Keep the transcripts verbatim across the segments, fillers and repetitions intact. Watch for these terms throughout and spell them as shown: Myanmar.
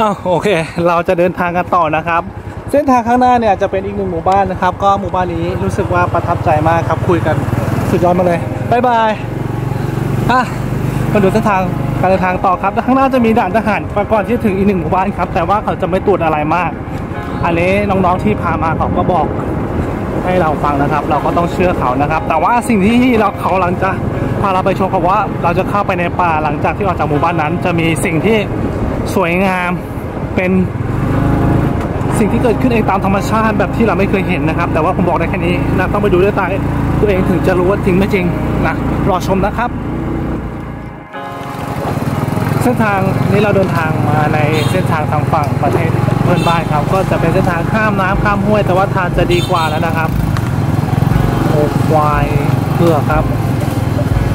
อ้าวโอเคเราจะเดินทางกันต่อนะครับเส้นทางข้างหน้าเนี่ยจะเป็นอีกหนึ่งหมู่บ้านนะครับก็หมู่บ้านนี้รู้สึกว่าประทับใจมากครับคุยกันสุดยอดมาเลยบายบายอ่ะมาดูเส้นทางการเดินทางต่อครับข้างหน้าจะมีด่านทหารก่อนที่ถึงอีกหนึ่งหมู่บ้านครับแต่ว่าเขาจะไม่ตรวจอะไรมากอันนี้น้องๆที่พามาเขาก็บอกให้เราฟังนะครับเราก็ต้องเชื่อเขานะครับแต่ว่าสิ่งที่เราเขาหลังจะพาเราไปชมครับว่าเราจะเข้าไปในป่าหลังจากที่ออกจากหมู่บ้านนั้นจะมีสิ่งที่สวยงามเป็นสิ่งที่เกิดขึ้นเองตามธรรมชาติแบบที่เราไม่เคยเห็นนะครับแต่ว่าผมบอกได้แค่นี้นะต้องไปดูด้วยตาตัวเองถึงจะรู้ว่าจริงไม่จริงนะรอชมนะครับเส้นทางนี้เราเดินทางมาในเส้นทางทางฝั่งประเทศเพื่อนบ้านครับก็จะเป็นเส้นทางข้ามน้ำข้ามห้วยแต่ว่าทางจะดีกว่าแล้วนะครับโอ้ควายเกือกครับ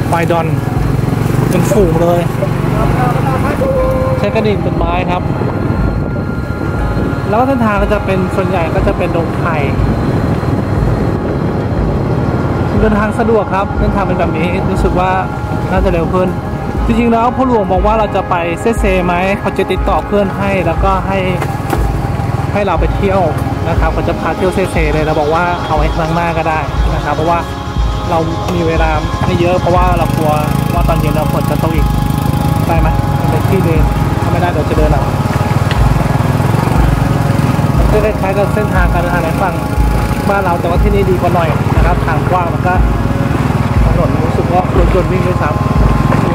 ควายดอนเป็นฝูงเลยใช้กระดิ่งเป็นไม้ครับแล้วเส้นทางก็จะเป็นส่วนใหญ่ก็จะเป็นดงไผ่เดินทางสะดวกครับเส้นทางเป็นแบบนี้รู้สึกว่าน่าจะเร็วขึ้นจริงๆแล้วพ่อหลวงบอกว่าเราจะไปเซเซไหมเขาจะติดต่อเพื่อนให้แล้วก็ให้ให้เราไปเที่ยวนะครับเขาจะพาเที่ยวเซเซเลยเราบอกว่าเอาไว้ครั้งหน้าก็ได้นะครับเพราะว่าเรามีเวลาไม่เยอะเพราะว่าเรากลัวว่าตอนเย็นเราฝนจะตกอีกได้ไหมเป็นที่เดินถ้าไม่ได้เดี๋ยวจะเดินหรอกคล้ายๆกับเส้นทางการเดินทางในฝั่งบ้านเราแต่ว่าที่นี่ดีกว่าหน่อยนะครับทางกว้างแล้วก็ถนนรู้สึกว่ารถยนต์วิ่งด้วยซ้ำเดี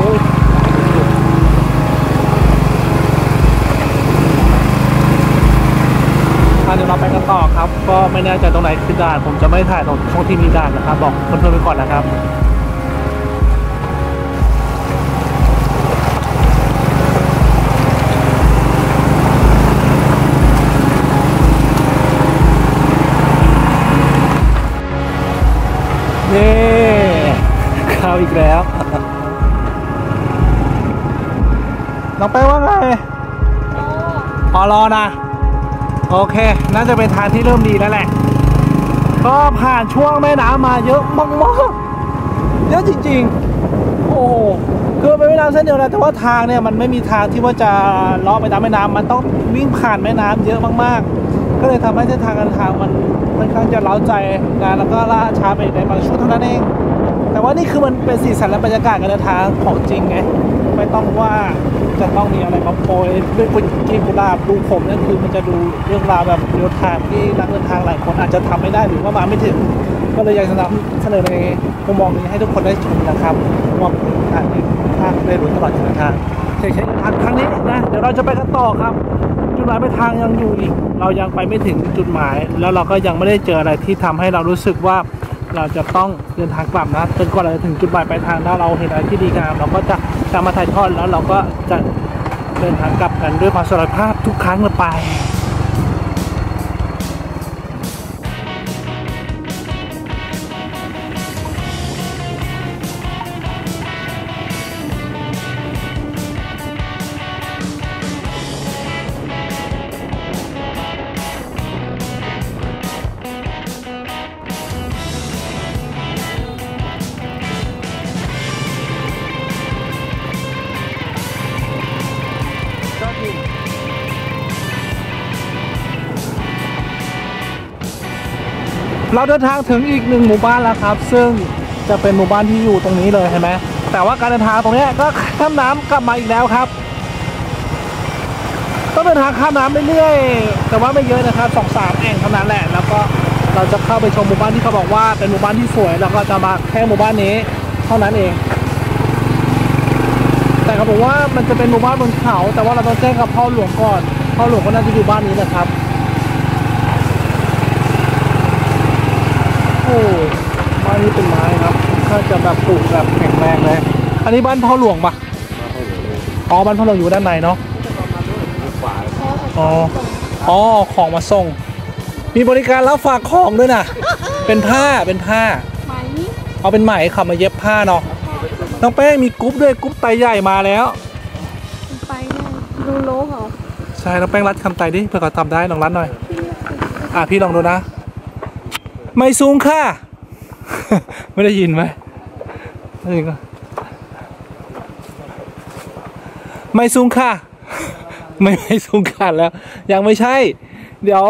๋ยวเราไปกันต่อครับก็ไม่แน่ใจตรงไหนคือด่านผมจะไม่ถ่ายตรงช่วงที่มีด่านนะครับบอกเพื่อนๆไปก่อนนะครับเย้เข้าอีกแล้วน้องไปว่าไงอ๋อรอนะโอเคน่าจะเป็นทางที่เริ่มดีแล้วแหละก็ผ่านช่วงแม่น้ำมาเยอะมากๆเยอะจริงๆโอ้คือเป็นแม่น้ำเส้นเดียวนะแต่ว่าทางเนี่ยมันไม่มีทางที่ว่าจะล้อไปตามแม่น้ำมันต้องวิ่งผ่านแม่น้ำเยอะมากๆก็เลยทำให้เส้นทางการทางมันค่อนข้างจะเล้าใจนะแล้วก็ล่าช้าไปในบางช่วงเท่านั้นเองแต่ว่านี่คือมันเป็นสีสันและบรรยากาศการเดินทางของจริงไงไม่ต้องว่าจะต้องมีอะไรมาโปรยด้วยกุญแจกุหลาบดูผมนั่นคือมันจะดูเรื่องราวแบบเดินทางที่นักเดินทางหลายคนอาจจะทำไม่ได้หรือว่ามาไม่ถึงก็เลยอยากเสนอในมุมมองนี้ให้ทุกคนได้ชมนะครับมองผ่านทางได้รู้ตลอดเส้นทางเช่นเช่นครั้งนี้นะเดี๋ยวเราจะไปกันต่อครับจุดหมายปลายทางยังอยู่อีกเรายังไปไม่ถึงจุดหมายแล้วเราก็ยังไม่ได้เจออะไรที่ทำให้เรารู้สึกว่าเราจะต้องเดินทางกลับนะจนกว่าเราจะถึงจุดหมายปลายทางถ้าเราเห็นอะไรที่ดีงามเราก็จะตามมาถ่ายทอดแล้วเราก็จะเดินทางกลับกันด้วยความสารภาพทุกครั้งเลยไปเราเดินทางถึงอีกหนึ่งหมู่บ้านแล้วครับซึ่งจะเป็นหมู่บ้านที่อยู่ตรงนี้เลยเห็นไหมแต่ว่าการเดินทางตรงนี้ก็ข้ามน้ำกลับมาอีกแล้วครับก็เดินทางข้ามน้ำเรื่อยๆแต่ว่าไม่เยอะนะครับสองสามแอ่งเท่านั้นแหละแล้วก็เราจะเข้าไปชมหมู่บ้านที่เขาบอกว่าเป็นหมู่บ้านที่สวยแล้วก็จะมาแค่หมู่บ้านนี้เท่านั้นเองแต่เขาบอกว่ามันจะเป็นหมู่บ้านบนเขาแต่ว่าเราต้องแจ้งกับพ่อหลวงก่อนพ่อหลวงก็น่าจะอยู่บ้านนี้นะครับบ้านนี้เป็นไม้ครับถ้าจะแบบปลูกแบบแข็งแรงเลยอันนี้บ้านพ่อหลวงปะอ๋อบ้านพ่อหลวงอยู่ด้านในเนาะอ๋ออ๋อของมาส่งมีบริการรับฝากของด้วยนะเป็นผ้าเป็นผ้าเอาเป็นไหมขับมาเย็บผ้าเนาะน้องแป้งมีกรุ๊ปด้วยกรุ๊ปไตใหญ่มาแล้วไปดูโลเขาใช่น้องแป้งรัดคำไตดิเพื่อเขาทำได้ลองรัดหน่อยอ่ะพี่ลองดูนะไม่สูงค่ะไม่ได้ยินไหมไม่ได้ยินก็ไม่สูงค่ะ ไม่ไม่สงกรานต์แล้วยังไม่ใช่เดี๋ยว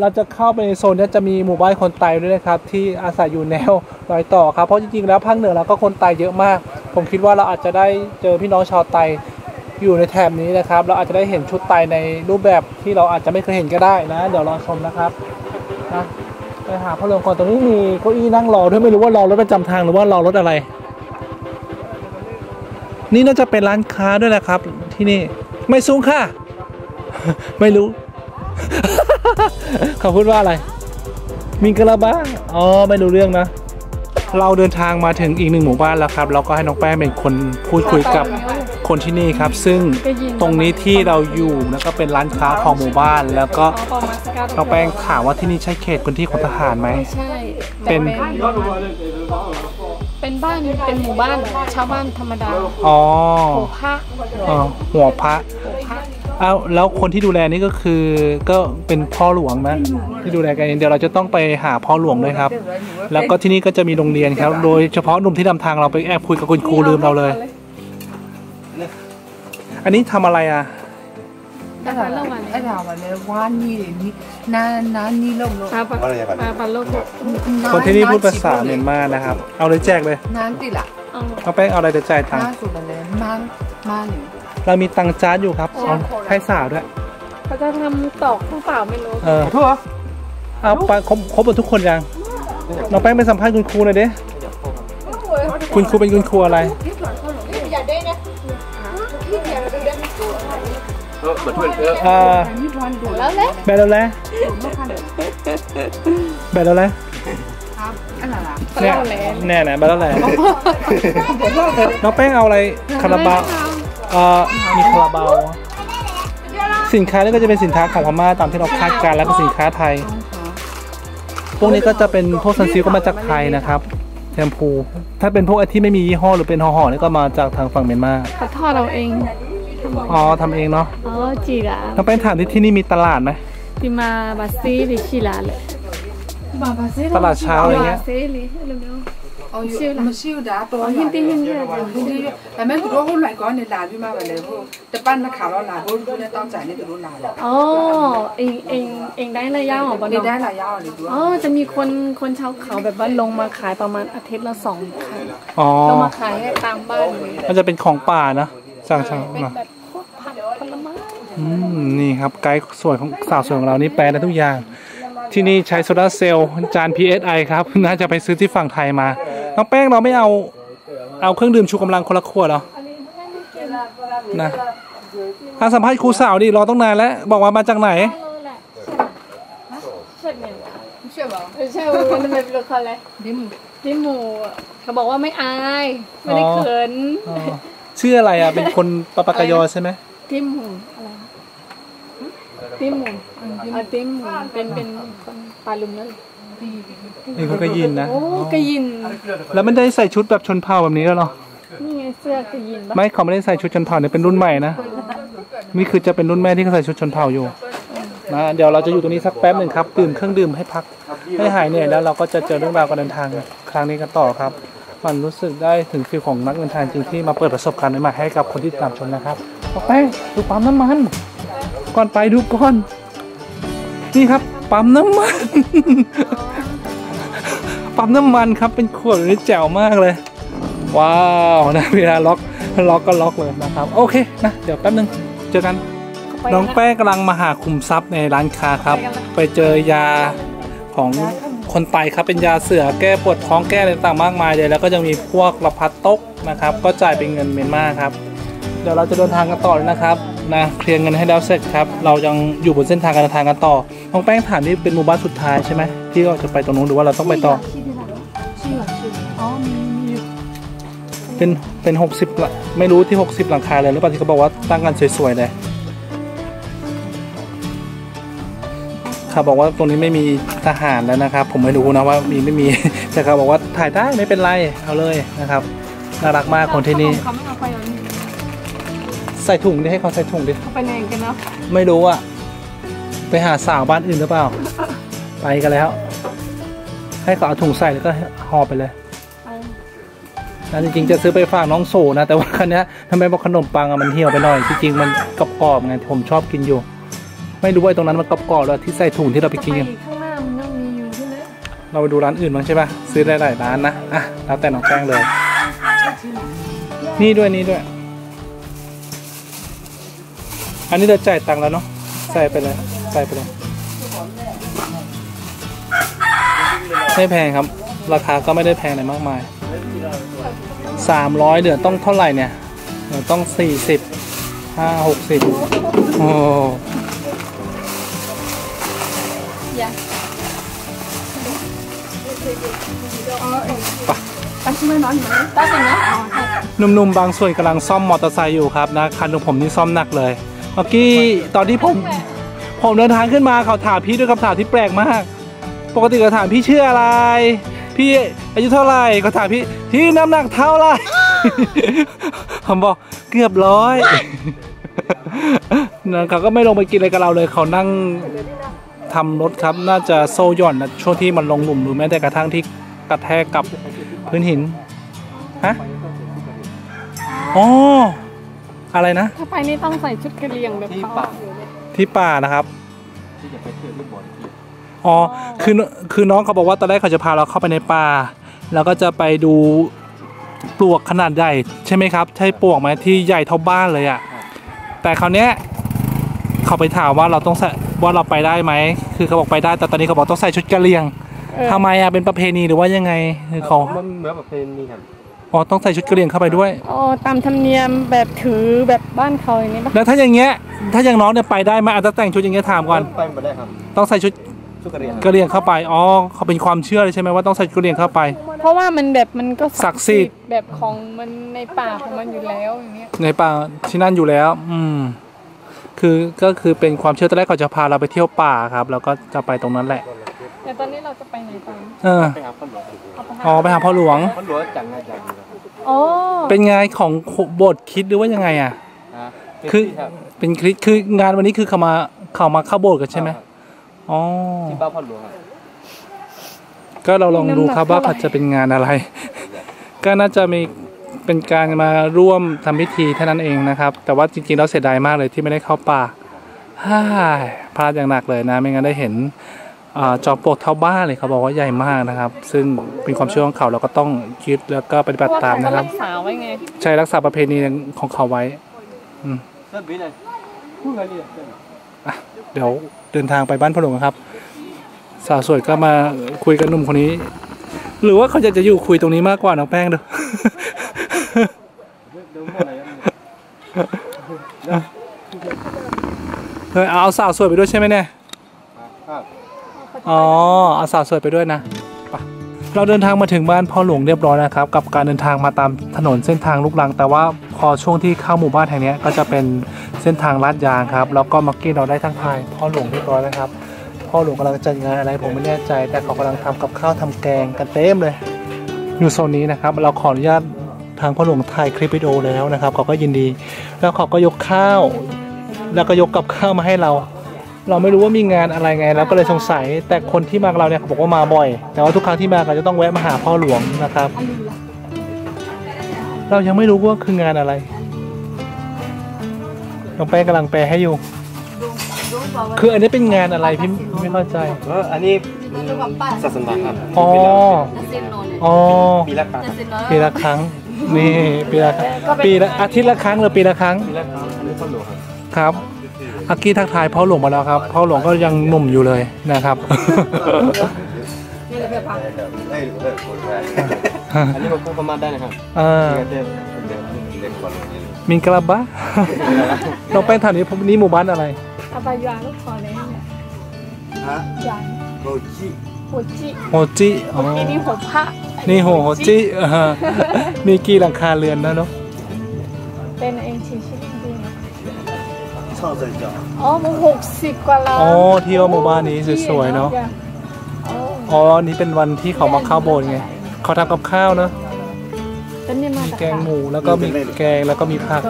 เราจะเข้าไปในโซนที่จะมีหมู่บ้านคนไตด้วยนะครับที่อาศัยอยู่แนวรอยต่อครับเพราะจริงๆแล้วภาคเหนือเราก็คนไตเยอะมากผมคิดว่าเราอาจจะได้เจอพี่น้องชาวไตอยู่ในแถบนี้นะครับเราอาจจะได้เห็นชุดไตในรูปแบบที่เราอาจจะไม่เคยเห็นก็ได้นะเดี๋ยวรอชมนะครับนะไปหาพ่อหลวงก่อนตรงนี้มีเก้าอี้นั่งรอด้วยไม่รู้ว่ารอรถประจำทางหรือว่ารอรถอะไรนี่น่าจะเป็นร้านค้าด้วยแหละครับที่นี่ไม่สูงค่ะไม่รู้ เขาพูดว่าอะไรมีกระบะอ๋อไม่รู้เรื่องนะเราเดินทางมาถึงอีกหนึ่งหมู่บ้านแล้วครับเราก็ให้น้องแป้งเป็นคนพูดคุยกับคนที่นี่ครับซึ่งตรงนี้ที่เราอยู่แล้วก็เป็นร้านค้าของหมู่บ้านแล้วก็น้องแป้งถามว่าที่นี่ใช่เขตพื้นที่ของทหารไหมไม่ใช่เป็นเป็นบ้านเป็นหมู่บ้านชาวบ้านธรรมดาอ๋อหัวพระหัวพระอ้าวแล้วคนที่ดูแลนี่ก็คือก็เป็นพ่อหลวงนะที่ดูแลกันเดี๋ยวเราจะต้องไปหาพ่อหลวงด้วยครับแล้วก็ที่นี่ก็จะมีโรงเรียนครับโดยเฉพาะหนุ่มที่นำทางเราไปแอบคุยกับคุณครูลืมเราเลยอันนี้ทำอะไรอ่ะอาหารละวันอาหารวันเลยว่านี่นี่นานานี่ลมลมอาบัลโลกคนที่นี่พูดภาษาเมียนมานะครับเอาเลยแจกเลยน้ำติดละเอาไปเอาอะไรจะจ่ายตังค์น้ำมาหนึ่งเรามีตังจานอยู่ครับให้สาวด้วยเขาจะทำตอกผู้เปล่าไม่รู้เออทั่วเอาไปครบครบหมดทุกคนยังน้องแป้งไปสัมภาษณ์คุณครูหน่อยดิคุณครูเป็นคุณครูอะไรอ่าแบบแล้วแหละแบบแล้วแหละเนี่ยแน่ๆแบบแล้วแหละน้องแป้งเอาอะไรคาราบาวมีคาราบาวสินค้านี่ก็จะเป็นสินค้าของพม่าตามที่เราคาดการณ์และเป็นสินค้าไทยพวกนี้ก็จะเป็นพวกซันซิลก็มาจากไทยนะครับแชมพูถ้าเป็นพวกที่ไม่มียี่ห้อหรือเป็นห่อๆนี่ก็มาจากทางฝั่งเมียนมาเขาทอดเราเองอ๋อทำเองเนาะอ๋อจีหลาต้องไปถามที่ที่นี่มีตลาดไหมที่มาบาซีหรือจีหลาเลยตลาดเช้าอะไรเงี้ยอ๋อชื่อมันชื่อดาตัวหินที่หินเยอะหินที่เยอะแต่แม่ตัวคนหลายก้อนในลาพี่มาแบบเลยพวกแต่ปั้นมาขาวเราลาพวกพวกนี้ต้องจ่ายในตัวรุ่นลาแล้วอ๋อเองเองเองได้ระยะของบ้านได้ระยะเลยด้วยอ๋อจะมีคนคนชาวเขาแบบว่าลงมาขายประมาณอาทิตย์ละสองครั้งอ๋อลงมาขายตามบ้านมันจะเป็นของป่านะสร้างช่างมานี่ครับไกด์สวยของสาวสวยของเรานี่แปลได้ทุกอย่างที่นี่ใช้โซลาร์เซลล์จาน พี เอส ไอ ครับน่าจะไปซื้อที่ฝั่งไทยมาน้องแป้งเราไม่เอาเอาเครื่องดื่มชูกำลังคนละขวดหรอนะทางสัมภาษณ์ครูสาวดิรอต้องนานแล้วบอกว่ามาจากไหนใช่คนเป็นลูกเขาเลยดิมูดิมูเขาบอกว่าไม่อายไม่ได้เขินชื่ออะไรอ่ะเป็นคนปะปะกยอใช่ไหมดิมูอะไรติมหมูอาติมเป็นเป็นปลาลุมนั่นนี่คือกระยินนะโอ้กระยินแล้วมันได้ใส่ชุดแบบชนเผ่าแบบนี้แล้วหรอนี่ไงเสื้อกระยินไม่เขาไม่ได้ใส่ชุดชนเผ่าเนี่ยเป็นรุ่นใหม่นะนี่คือจะเป็นรุ่นแม่ที่เขาใส่ชุดชนเผ่าอยู่นะเดี๋ยวเราจะอยู่ตรงนี้สักแป๊บหนึ่งครับดื่มเครื่องดื่มให้พักให้หายเหนื่อยแล้วเราก็จะเจอเรื่องราวการเดินทางครั้งนี้กันต่อครับมันรู้สึกได้ถึงฟีลของนักเดินทางจริงที่มาเปิดประสบการณ์ใหม่ให้กับคนที่ตามชมนะครับไปดูปั๊มน้ำมันก่อนไปดูก่อนนี่ครับปั๊มน้ำมันปั๊มน้ำมันครับเป็นขวดนี่แจ๋วมากเลยว้าวนะเวลาล็อกล็อกก็ล็อกเลยนะครับโอเคนะเดี๋ยวแป๊บนึงเจอกันน้องแป้งกำลังมาหาคุมทรัพย์ในร้านค้าครับไปเจอยาของคนไตครับเป็นยาเสือแก้ปวดท้องแก้อะไรต่างมากมายเลยแล้วก็ยังมีพวกละพัดตกนะครับก็จ่ายเป็นเงินเมียนมาครับเดี๋ยวเราจะเดินทางกันต่อเลยนะครับนะเคลียร์เงินให้แล้วเสร็จครับเรายังอยู่บนเส้นทางการเดินทางกันต่อน้องแป้งถามนี่เป็นหมู่บ้านสุดท้ายใช่ไหมที่เราจะไปตรงนู้นหรือว่าเราต้องไปต่อเป็นเป็นหกสิบละไม่รู้ที่หกสิบหลังคาเลยหรือเปล่าที่เขาบอกว่าตั้งกันสวยๆเลยเขาบอกว่าตรงนี้ไม่มีทหารแล้วนะครับผมไม่รู้นะว่ามีไม่มีแต่เขาบอกว่าถ่ายได้ไม่เป็นไรเอาเลยนะครับน่ารักมากคนที่นี่ใส่ถุงดิให้เขาใส่ถุงดิเขาไปไหนกันเนาะไม่รู้อะไปหาสาวบ้านอื่นหรือเปล่าไปกันแล้วให้เขาเอาถุงใส่แล้วก็ห่อไปเลย นะจริงๆจะซื้อไปฝากน้องโสนะแต่ว่าคันนี้ทำไมบอกขนมปังอะมันเหี่ยวไปหน่อยจริงๆมันกรอบๆไงผมชอบกินอยู่ไม่รู้ว่าตรงนั้นมันกรอบๆแล้วที่ใส่ถุงที่เราไปกินกันข้างหน้ามันยังมีอยู่ใช่ไหมเราไปดูร้านอื่นบ้างใช่ป่ะซื้อได้หลายร้านนะอ่ะแล้วแต่น้องแป้งเลยนี่ด้วยนี่ด้วยอันนี้เราจ่ายตังค์แล้วเนาะใส่ไปเลยใส่ไปเลยไม่แพงครับราคาก็ไม่ได้แพงอะไรมากมายสามร้อยเดือนต้องเท่าไหร่เนี่ยเดือนต้องสี่สิบ ห้าสิบ หกสิบโอ้หนุ่มๆบางส่วนกำลังซ่อมมอเตอร์ไซค์อยู่ครับนะคันของผมนี่ซ่อมหนักเลยเมื่อกี้ตอนที่ผมผมเดินทางขึ้นมาเขาถามพี่ด้วยคำถามที่แปลกมากปกติเขาถามพี่ชื่ออะไรพี่อายุเท่าไหร่เขาถามพี่ที่น้ำหนักเท่าไหร่ผมบอกเกือบร้อยนะเขาก็ไม่ลงไปกินอะไรกับเราเลยเขานั่งทำรถครับน่าจะโซ่หย่อนนะช่วงที่มันลงหลุมหรือแม้แต่กระทั่งที่กระแทกกับพื้นหินฮะอ๋ออะไรนะถ้าไปนี่ต้องใส่ชุดกระเลียงแบบเขาที่ป่านะครับอ๋อคือคือน้องเขาบอกว่าตอนแรกเขาจะพาเราเข้าไปในป่าแล้วก็จะไปดูปลวกขนาดใหญ่ใช่ไหมครับใช่ปลวกไหมที่ใหญ่เท่าบ้านเลยอ่ะแต่คราวเนี้ยเขาไปถามว่าเราต้องว่าเราไปได้ไหมคือเขาบอกไปได้แต่ตอนนี้เขาบอกต้องใส่ชุดกะเหรี่ยงทำไมอ่ะเป็นประเพณีหรือว่ายังไงเขามันเหมือนประเพณีครับอ๋อต้องใส่ชุดกะเหรี่ยงเข้าไปด้วยอ๋อตามธรรมเนียมแบบถือแบบบ้านเขาอย่างนี้แล้วถ้าอย่างเงี้ยถ้าอย่างน้องเนี่ยไปได้ไหมอาจจะแต่งชุดอย่างเงี้ยถามก่อนไปไม่ได้ครับต้องใส่ชุดกะเหรี่ยงเข้าไปอ๋อเขาเป็นความเชื่อเลยใช่ไหมว่าต้องใส่กะเหรี่ยงเข้าไปเพราะว่ามันแบบมันก็ศักดิ์สิทธิ์แบบของมันในป่าของมันอยู่แล้วอย่างเงี้ยในป่าที่นั่นอยู่แล้วอืมคือก็คือเป็นความเชื่อตอนแรกเขาจะพาเราไปเที่ยวป่าครับแล้วก็จะไปตรงนั้นแหละแต่ตอนนี้เราจะไปไหนตอนเออไปหาพ่อหลวงอ๋อไปหาพ่อหลวงพ่อหลวงจังอาจารย์อ๋อเป็นงานของบทคิดหรือว่ายังไงอ่ะคือเป็นคลิปคืองานวันนี้คือเขามาเขามาเข้าโบสถ์กันใช่ไหมอ๋อที่บ้านพ่อหลวงก็เราลองดูครับว่าจะเป็นงานอะไรก็น่าจะมีเป็นการมาร่วมทำพิธีเท่านั้นเองนะครับแต่ว่าจริงๆแล้วเสียดายมากเลยที่ไม่ได้เข้าป่าฮ่าพลาดอย่างหนักเลยนะไม่งั้นได้เห็นจอมปลวกเท่าบ้านเลยเขาบอกว่าใหญ่มากนะครับซึ่งเป็นความเชื่อของเขาเราก็ต้องยึดแล้วก็ปฏิบัติตามนะครับใช้รักษาประเพณีของเขาไว้เดี๋ยวเดินทางไปบ้านพ่อหลวงครับสาวสวยก็มาคุยกับหนุ่มคนนี้หรือว่าเขาจะจะอยู่คุยตรงนี้มากกว่าน้องแป้งเด้อเฮ้ยเอาสาวสวยไปด้วยใช่ไหมเนี่ยอ๋อเอาสาวสวยไปด้วยนะเราเดินทางมาถึงบ้านพ่อหลวงเรียบร้อยนะครับกับการเดินทางมาตามถนนเส้นทางลูกรังแต่ว่าพอช่วงที่เข้าหมู่บ้านแห่งนี้ก็จะเป็นเส้นทางลาดยางครับแล้วก็มักกี้เราได้ทั้งทายพ่อหลวงเรียบร้อยนะครับพ่อหลวงกำลังจัดงานอะไรผมไม่แน่ใจแต่เขากำลังทำกับข้าวทำแกงกันเต็มเลยอยู่โซนนี้นะครับเราขออนุญาตทางพ่อหลวงถ่ายคลิปวิดีโอแล้วนะครับเขาก็ยินดีแล้วเขาก็ยกข้าวแล้วก็ยกกับข้าวมาให้เราเราไม่รู้ว่ามีงานอะไรไงแล้วก็เลยสงสัยแต่คนที่มากับเราเนี่ยเขาบอกว่ามาบ่อยแต่ว่าทุกครั้งที่มาเราจะต้องแวะมาหาพ่อหลวงนะครับเรายังไม่รู้ว่าคืองานอะไรน้องแป้งกำลังแปลให้อยู่คืออันนี้เป็นงานอะไรพี่ไม่เข้าใจเอออันนี้ศาสนาครับอ๋ออ๋อปีละครั้งปีละครั้งนี่ปีละปีละอาทิตย์ละครั้งหรือปีละครั้งครับอากี้ทักทายพ่อหลวงมาแล้วครับพ่อหลวงก็ยังหนุ่มอยู่เลยนะครับอันนี้ผมประมาณได้นะครับมิงกะลาบะน้องแป้งถามนี้นี่หมู่บ้านอะไรอาบายาลูกคอเลยฮะโฮจิโฮจิโฮจินี่โฮพะนี่โฮโฮจิมีกี่หลังคาเรือนนะเนาะเป็นเองชิชิลิงอ๋อมันหกสิบกว่าล้านอ๋อเที่ยวหมู่บ้านนี้สวยๆเนาะอ๋อนี่เป็นวันที่เขามาเข้าโบสถ์ไงเขาทำกับข้าวเนาะมีแกงหมูแล้วก็มีแกงแล้วก็มีผัก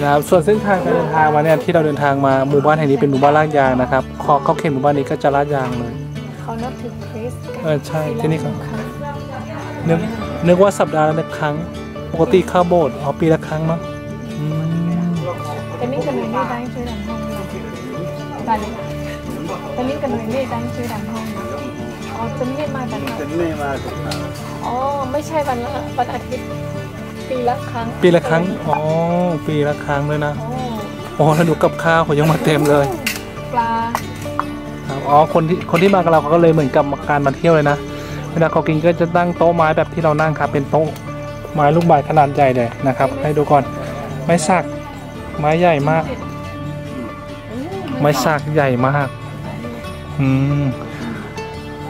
นะครับส่วนเส้นทางการเดินทางมาเนี่ยที่เราเดินทางมาหมู่บ้านแห่งนี้เป็นหมู่บ้านลาดยางนะครับขอเข้าเขตหมู่บ้านนี้ก็จะลาดยางเลยเขานับถือคริสต์ เออใช่ที่นี่ครับนึกนึกว่าสัปดาห์ละหนึ่งครั้งปกติเข้าโบสถ์อ๋อปีละครั้งมั้งแต่นี่กันหน่วยไม่ได้ช่วยดังห้องแต่นี่แต่นี่กันหน่วยไม่ได้ช่วยดังห้องอ๋อจะไม่มาแต่เราจะไม่มาแต่เราอ๋อไม่ใช่วันละวันอาทิตย์ปีละครั้งปีละครั้งอ๋อปีละครั้งเลยนะอ๋อแล้วหนูกับข้าวเขายังมาเต็มเลยปลาอ๋อคนที่คนที่มากับเราเขาก็เลยเหมือนกับการมาเที่ยวเลยนะเวลาเขากินก็จะตั้งโต๊ะไม้แบบที่เรานั่งครับเป็นโต๊ะไม้ลูกบาศก์ขนาดใหญ่เลยนะครับให้ดูก่อนไม้สักไม้ใหญ่มากไม้สักใหญ่มากอืม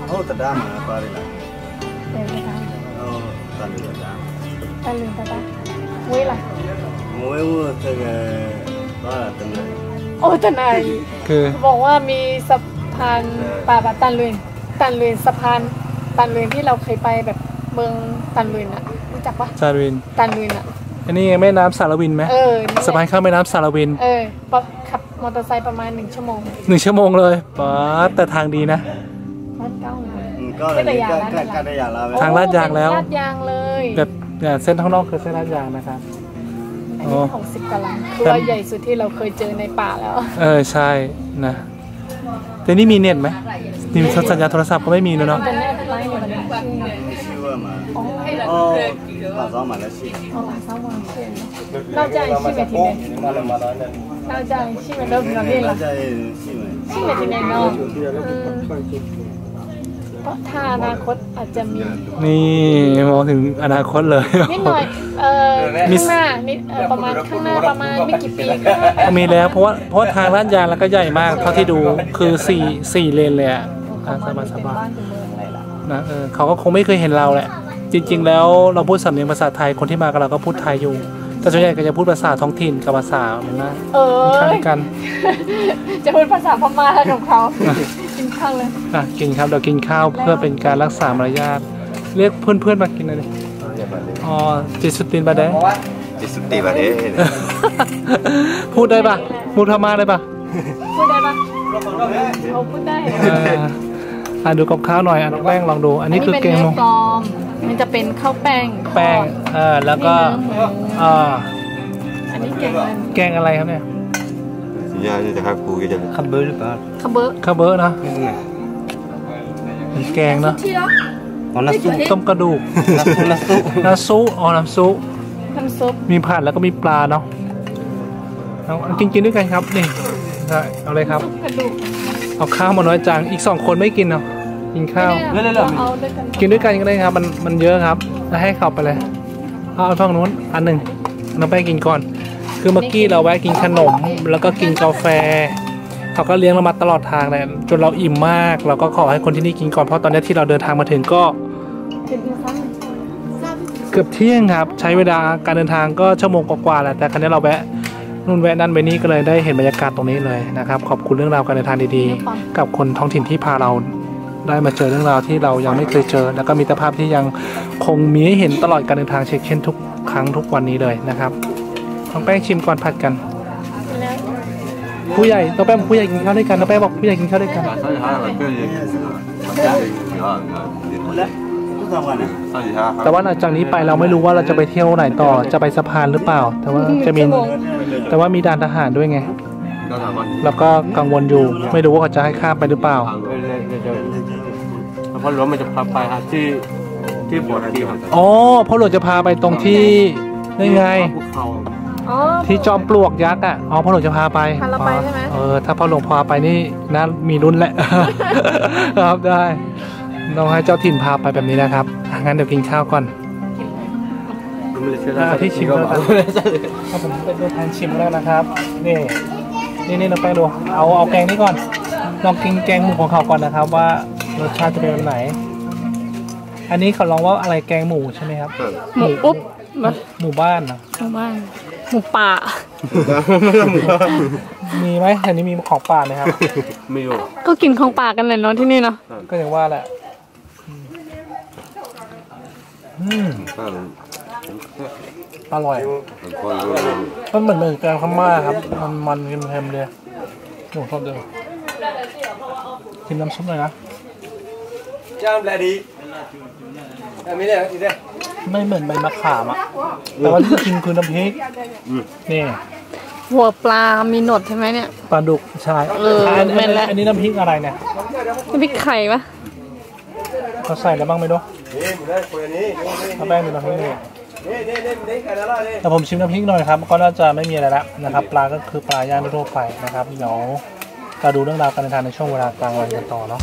โอ้ตะดามาปลาเลยล่ะโอ้ตะลือตะดาตะลือตะดามุ้ยล่ะมุ้ยวุ้ยแต่ก็บ้าตะนายโอ้ตะนายคือบอกว่ามีสะพานป่าบัตตันลุยตันลุยสะพานตันลุยที่เราเคยไปแบบเมืองตันลุยน่ะรู้จักปะตันลุยตันลุยน่ะอันนี้แม่น้ำสารวินไหมสะพานข้ามแม่น้ำสารวินเออขับมอเตอร์ไซค์ประมาณหนึ่งชั่วโมงหนึ่งชั่วโมงเลยป้าแต่ทางดีนะร้านเก้าเลยร้านยางทางลาดยางแล้วลาดยางเลยแบบเส้นข้างนอกคือเส้นลาดยางนะครับอันนี้หกสิบตารางตัวใหญ่สุดที่เราเคยเจอในป่าแล้วเออใช่นะแต่นี่มีเน็ตไหมนี่สัญญาณโทรศัพท์ก็ไม่มีแล้วเนาะเราจะมาแล้วสิเราจะยังชิมทีไหนเราจะยังชิมเริ่มเราเรียนเราจะชิมชิมทีไหนเนาะเพราะถ้าอนาคตอาจจะมีนี่มองถึงอนาคตเลยนิดหน่อยเออข้างหน้านิดประมาณข้างหน้าประมาณไม่กี่ปีก็มีแล้วเพราะว่าเพราะทางลาดยางแล้วก็ใหญ่มากเท่าที่ดูคือสี่สี่เลนเลยอ่ะสบายสบายนะเออเขาก็คงไม่เคยเห็นเราแหละจริงๆแล้วเราพูดสำเนียงภาษาไทยคนที่มากับเราก็พูดไทยอยู่แต่ส่วนใหญ่ก็จะพูดภาษาท้องถิ่นกับภาษาเหมือนนะเออข้างกันจะพูดภาษาพม่าของเขากินข้าวเลยอ่ะกินครับเรากินข้าวเพื่อเป็นการรักษามารยาทเรียกเพื่อนๆมากินเลยอ๋อจิสุตินบาเดจิสุติบาเดพูดได้ปะพูดพม่าได้ปะพูดได้ปะเขาพูดได้อ่ะดูกับข้าวหน่อยอ่ะแป้งลองดูอันนี้คือเกงลงมันจะเป็นข้าวแป้งแป้งเออแล้วก็อ่าอันนี้แกงแกงอะไรครับเนี่ยสียาเนี่ยจะครับครูก็จะข้าวเบอร์หรือเปล่าข้าวเบอร์ข้าวเบอร์นะเป็นแกงเนาะน้ำซุปต้มกระดูกน้ำซุปน้ำซุปอ๋อน้ำซุปน้ำซุปมีผัดแล้วก็มีปลาเนาะเอากินกินด้วยกันครับนี่เอาเลยครับเอาข้าวมาน้อยจังอีกสองคนไม่กินเนาะกินข้าวกินด้วยกันก็ได้ครับมันมันเยอะครับแล้วให้เข้าไปเลยเอาฝั่งนู้นอันหนึ่งเราไปกินก่อนคือเมื่อกี้เราแวะกินขนมแล้วก็กินกาแฟเขาก็เลี้ยงเรามาตลอดทางเลยจนเราอิ่มมากเราก็ขอให้คนที่นี่กินก่อนเพราะตอนนี้ที่เราเดินทางมาถึงก็เกือบเที่ยงครับใช้เวลาการเดินทางก็ชั่วโมงกว่าๆแหละแต่ครั้งนี้เราแวะนู่นแวะนั่นไปนี่ก็เลยได้เห็นบรรยากาศตรงนี้เลยนะครับขอบคุณเรื่องราวการเดินทางดีๆกับคนท้องถิ่นที่พาเราได้มาเจอเรื่องราวที่เรายังไม่เคยเจอแล้วก็มิตรภาพที่ยังคงมีให้เห็นตลอดการเดินทางเช็คเช่นทุกครั้งทุกวันนี้เลยนะครับต้องแป้งชิมก่อนผัดกันผู้ใหญ่ต้องแป้งผู้ใหญ่กินข้าวด้วยกันต้องแป้งบอกผู้ใหญ่กินข้าวด้วยกันแต่ว่าหลังจากนี้ไปเราไม่รู้ว่าเราจะไปเที่ยวไหนต่อจะไปสะพานหรือเปล่าแต่ว่าจะมีแต่ว่ามีด่านทหารด้วยไงแล้วก็กังวลอยู่ไม่รู้ว่าเขาจะให้ข้ามไปหรือเปล่าเพราะหลวงมันจะพาไปครับที่ที่โบสถ์ดีครับอ๋อเพราะหลวงจะพาไปตรงที่นี่ไงที่จอมปลวกยักษ์อ่ะอ๋อพ่อหลวงจะพาไปพาเราไปใช่ไหมเออถ้าพ่อหลวงพาไปนี่น่ามีลุ้นแหละครับได้เราให้เจ้าถิ่นพาไปแบบนี้นะครับงั้นเดี๋ยวกินข้าวก่อนที่ชิมแล้วครับผมเป็นตัวแทนชิมแล้วนะครับนี่นี่ๆเราไปดูเอาเอาแกงนี้ก่อนลองกินแกงหมูของเขาก่อนนะครับว่ารสชาติจะเป็นแบบไหนอันนี้เขาลองว่าอะไรแกงหมูใช่ไหมครับหมูอุ๊บหมู่บ้านนะหมู่บ้านหมู่ป่ามีไหมอันนี้มีของป่าไหมครับไม่รู้ก็กินของป่ากันเลยเนาะที่นี่เนาะก็อย่างว่าแหละอร่อยมันเหมือนเหมือนแกงพม่าครับมันมันเค็มๆเลยหนูชอบเลยกินน้ำซุปเลยนะ จ้ามแลดีไม่ได้กินได้ไม่เหมือนใบมะขามอ่ะแต่ว่าที่กินคือน้ำพริกนี่หัวปลามีหนวดใช่ไหมเนี่ยปลาดุกใช่เอออันนี้น้ำพริกอะไรเนี่ยน้ำพริกไข่ปะเขาใส่อะไรบ้างไม่รู้เอาแป้งดูน้ำพริกนี่แต่ผมชิมน้ำพริกหน่อยครับก็น่าจะไม่มีอะไรแล้วนะครับปลาก็คือปลาย่างทั่วไปนะครับเดี๋ยวเราดูเรื่องราวการเดินทางในช่วงเวลากลางวันกันต่อเนาะ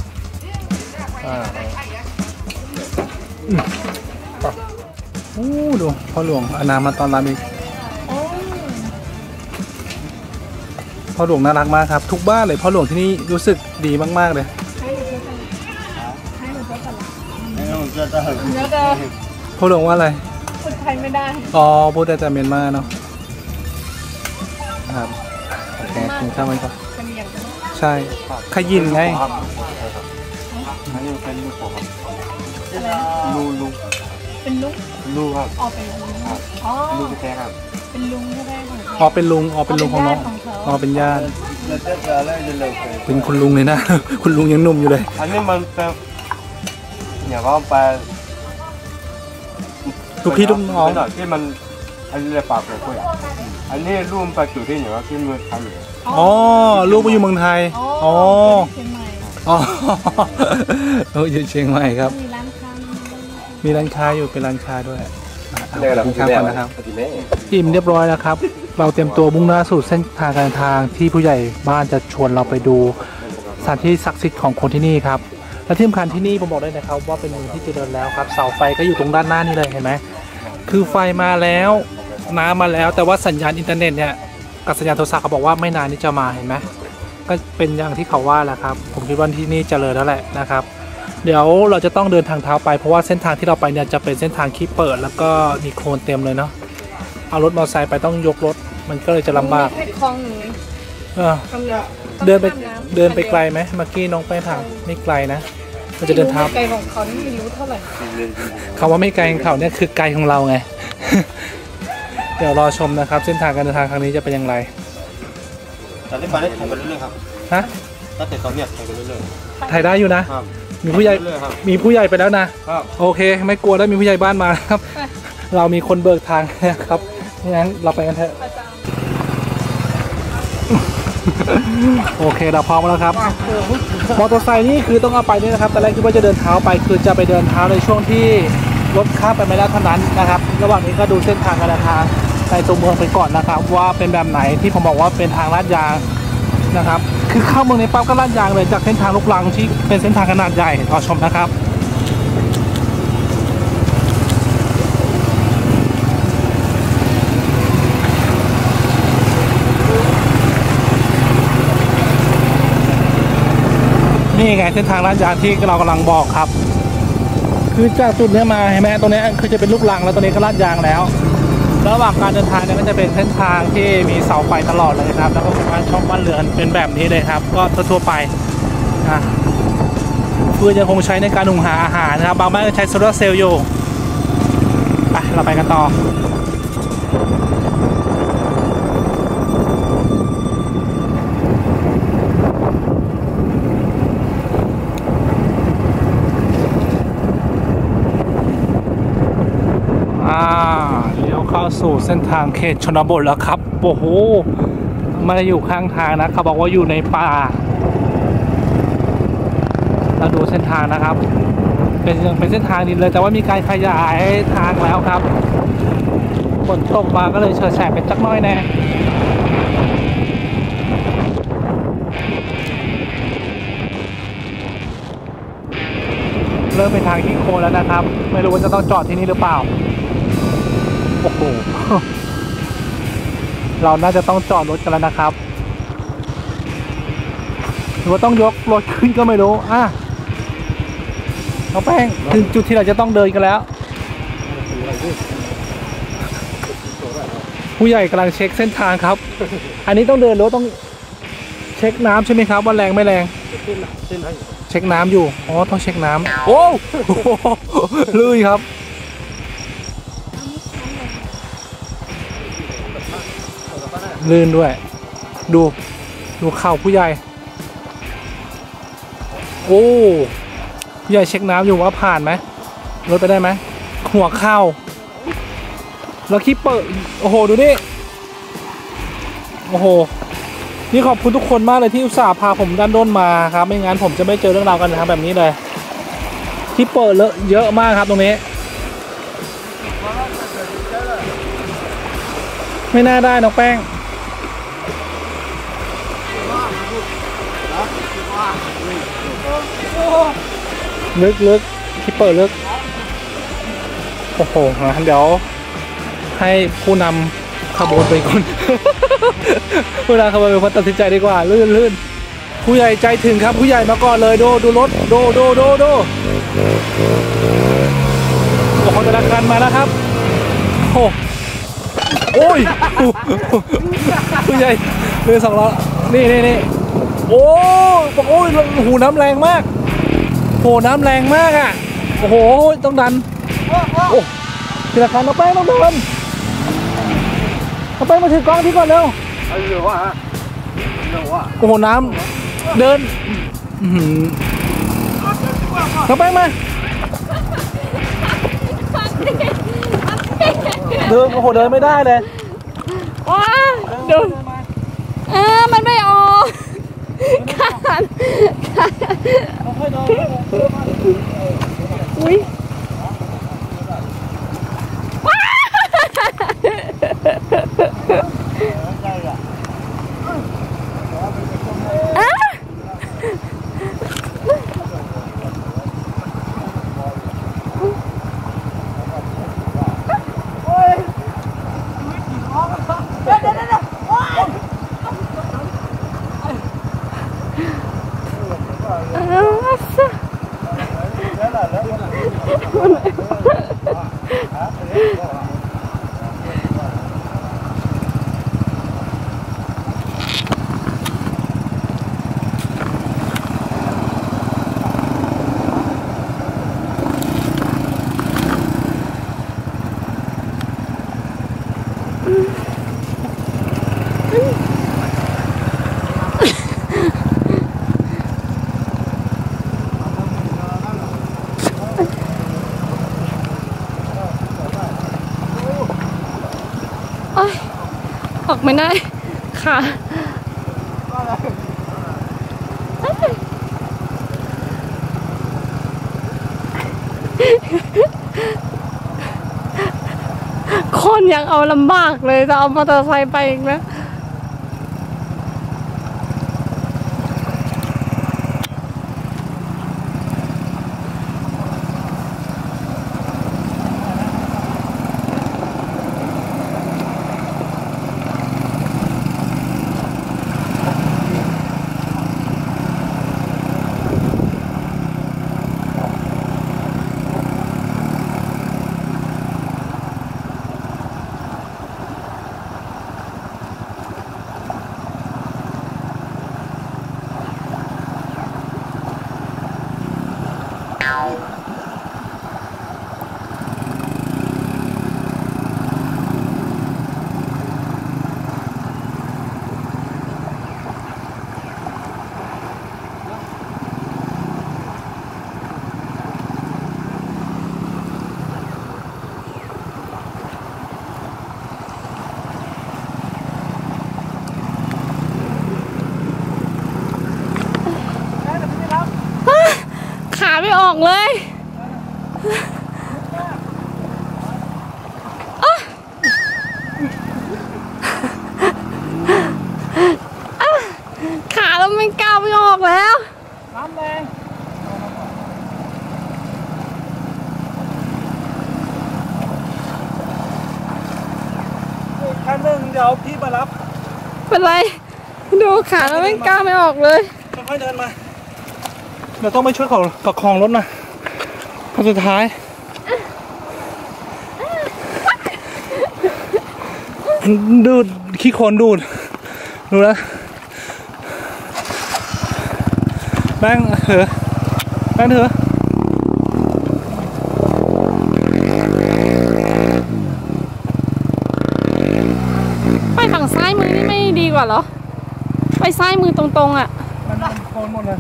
โอ้ดูพ่อหลวงอนามาตอนรับอีกพ่อหลวงน่ารักมากครับทุกบ้านเลยพ่อหลวงที่นี่รู้สึกดีมากๆเลยพ่อหลวงว่าอะไรพูดไทยไม่ได้อ๋อพูดได้แต่เมียนมาเนาะครับโอเคกินข้าวมันก่อนใช่ขยินไงลูลูเป็นลุงลูครับอ๋อเป็นลุงอ๋อลูกแท้ครับเป็นลุงแท้ของเขาอ๋อเป็นลุงอ๋อเป็นลุงของน้องอ๋อเป็นญาติเป็นคุณลุงเลยนะคุณลุงยังหนุ่มอยู่เลยอันนี้มันเป็นอย่าว่าไปทุกที่ทุกน้องที่มันอันนี้ปากของคุยอันนี้ลูกไปอยู่ที่อย่างว่าที่เมืองไทยอ๋อลูกไปอยู่เมืองไทยอ๋ออ๋ออยู่เชียงใหม่ครับมีร้านค้าอยู่เป็นร้านค้าด้วยกินข้าวก่อนนะครับอิ่มเรียบร้อยแล้วครับเราเตรียมตัวมุ่งหน้าสู่เส้นทางการทางที่ผู้ใหญ่บ้านจะชวนเราไปดูสถานที่ศักดิ์สิทธิ์ของคนที่นี่ครับและที่สำคัญที่นี่ผมบอกได้นะครับว่าเป็นเมืองที่เจริญแล้วครับเสาไฟก็อยู่ตรงด้านหน้านี่เลยเห็นไหมคือไฟมาแล้วน้ำมาแล้วแต่ว่าสัญญาณอินเทอร์เน็ตเนี่ยกับสัญญาณโทรศัพท์เขาบอกว่าไม่นานนี้จะมาเห็นไหมก็เป็นอย่างที่เขาว่าแหละครับผมคิดว่าที่นี่เจริญแล้วแหละนะครับเดี๋ยวเราจะต้องเดินทางเท้าไปเพราะว่าเส้นทางที่เราไปเนี่ยจะเป็นเส้นทางขี้เปิดแล้วก็มีโคลนเต็มเลยเนาะเอารถมอเตอร์ไซค์ไปต้องยกรถมันก็เลยจะลำบากเดินไปเดินไปไกลไหมเมื่อกี้น้องไปถามไม่ไกลนะมันจะเดินเท้าไกลของเขาไม่รู้เท่าไหร่คำว่าไม่ไกลของเขาเนี่ยคือไกลของเราไงเดี๋ยวรอชมนะครับเส้นทางการเดินทางครั้งนี้จะเป็นอย่างไรแต่ที่มาได้ถ่ายกันเรื่องครับฮะตั้งแต่ตอนเนี้ยถ่ายกันเรื่องถ่ายได้อยู่นะมีผู้ใหญ่มีผู้ใหญ่ไปแล้วนะโอเคไม่กลัวแล้วมีผู้ใหญ่บ้านมาครับเรามีคนเบิกทางครับงั้นเราไปกันเถอะโอเคเราพร้อมแล้วครับมอเตอร์ไซค์นี่คือต้องเอาไปนี่นะครับตอนแรกคิดว่าจะเดินเท้าไปคือจะไปเดินเท้าในช่วงที่รถข้ามไปไม่ได้เท่านั้นนะครับระหว่างนี้ก็ดูเส้นทางการเดินทางในตัวเมืองไปก่อนนะครับว่าเป็นแบบไหนที่ผมบอกว่าเป็นทางลาดยางนะครับคือเข้าเมืองในปั๊บก็ลาดยางเลยจากเส้นทางลูกรังที่เป็นเส้นทางขนาดใหญ่รอชมนะครับนี่ไงเส้นทางลาดยางที่เรากำลังบอกครับคือจากจุดนี้มาเห็นไหมตรงนี้คือจะเป็นลูกรังแล้วตรงนี้ก็ลาดยางแล้วระหว่างการเดินทางเนี่ยก็จะเป็นเส้นทางที่มีเสาไฟตลอดเลยครับแล้วก็มีบ้านช่องบ้านเรือนเป็นแบบนี้เลยครับก็ทั่วไปนะเพื่อจะคงใช้ในการหุงหาอาหารนะครับบางบ้านก็ใช้โซลาร์เซลล์อยู่ไปเราไปกันต่อสู่เส้นทางเขตชนบทแล้วครับโอ้โหไม่ได้อยู่ข้างทางนะเขาบอกว่าอยู่ในป่าเราดูเส้นทางนะครับเป็นเป็นเส้นทางดินเลยแต่ว่ามีการขยายทางแล้วครับฝนตกมาก็เลยเฉยแฉะเป็นจักน้อยแน่เริ่มเป็นทางที่โค้งแล้วนะครับไม่รู้ว่าจะต้องจอดที่นี่หรือเปล่าโอ้โหเราน่าจะต้องจอดรถกันแล้วนะครับหรือว่าต้องยกรถขึ้นก็ไม่รู้อ่ะเราแป้งถึงจุดที่เราจะต้องเดินกันแล้วผู้ใหญ่กำลังเช็คเส้นทางครับอันนี้ต้องเดินรถต้องเช็คน้ำใช่ไหมครับว่าแรงไม่แรงเช็คน้ำอยู่อ๋อต้องเช็คน้ำโอ้ลื่นครับลื่นด้วยดูดูเข่าผู้ใหญ่โอ้ พี่ยายเช็คน้ำอยู่ว่าผ่านไหมรถไปได้ไหมหัวเข้าแล้วขี้เปิดโอ้โหดูดิโอ้โหนี่ขอบคุณทุกคนมากเลยที่อุตส่าห์พาผมด้านด้นมาครับไม่งั้นผมจะไม่เจอเรื่องราวกันนะครับแบบนี้เลยขี้เปิดเลอะเยอะมากครับตรงนี้ไม่น่าได้น้องแป้งลึกลึกที่เปิดลึกโอ้โหงั้นเดี๋ยวให้ผู้นำขบวนไปก่อน ผู้นำขบวนเป็นคนตัดสินใจดีกว่าลื่นลื่นผู้ใหญ่ใจถึงครับผู้ใหญ่มาก่อนเลยดูดูรถดูดูดูดูบอกคนจะรักกันมาแล้วครับโอ้โอ้ยผู้ใหญ่เรือสองล้อนี่นี่นี่โอ้โอ้ยหูน้ำแรงมากโหน้ำแรงมากอ่ะโอ้โหต้องดันโอ้ทีละคันเอาไปต้องเดินเอาไปมาถือกล้องที่ก่อนเร็วเร็วว่ะเร็วว่ะโอ้โหน้ำเดินเอาไปมาเดินโอ้โหเดินไม่ได้เลยว้าเดินเออมันไม่ออกการอุ้ยออกไม่ได้ค่ะคนยังเอาลำบากเลยจะเอามอเตอร์ไซค์ไปอีกนะออกเลยขาเราไม่ก้าวไม่ออกแล้วน้ำแรงแค่นึงเดี๋ยวพี่มารับเป็นไรดูขาเราไม่ก้าวไม่ออกเลยค่อยเดินมาเราต้องไปช่วยเขาประคองรถนะขั้นสุดท้ายดูดขี้โคลนดูดดูนะแป้งเถอะแป้งเถอะไปฝั่งซ้ายมือนี่ไม่ดีกว่าเหรอไปซ้ายมือตรงๆอ่ะมันโคลนหมดเลย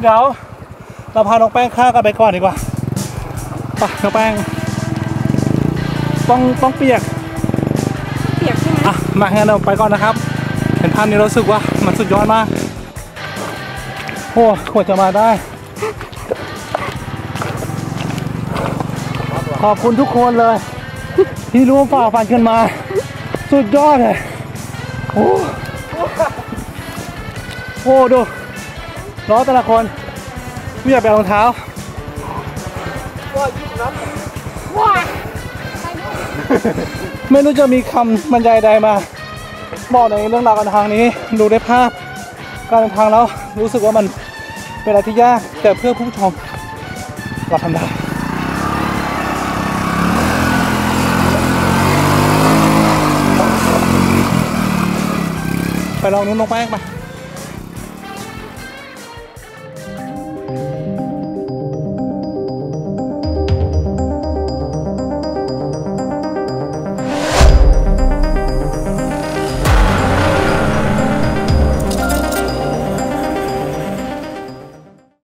เดี๋ยว เราพาน้องแป้งข้าวกันไปก่อนดีกว่าไปน้องแป้งต้องต้องเปียกเปียกใช่ไหมอ่ะมางั้นเราไปก่อนนะครับเห็นภาพนี้เราสึกว่ามันสุดยอดมากโอ้ขวดจะมาได้ขอบคุณทุกคนเลยที่ร่วมฝ่าฟันกันมาสุดยอดเลยโอ้โหดูล้อแต่ละคนไม่อยากไปรองเท้าไม่รู้จะมีคำบรรยายใดมาบอกในเรื่องราวการทางนี้ดูได้ภาพการเดินทางแล้วรู้สึกว่ามันเป็นอะไรที่ยากแต่เพื่อผู้ชมเราทำได้ไปลองนู้นลงแป้งไป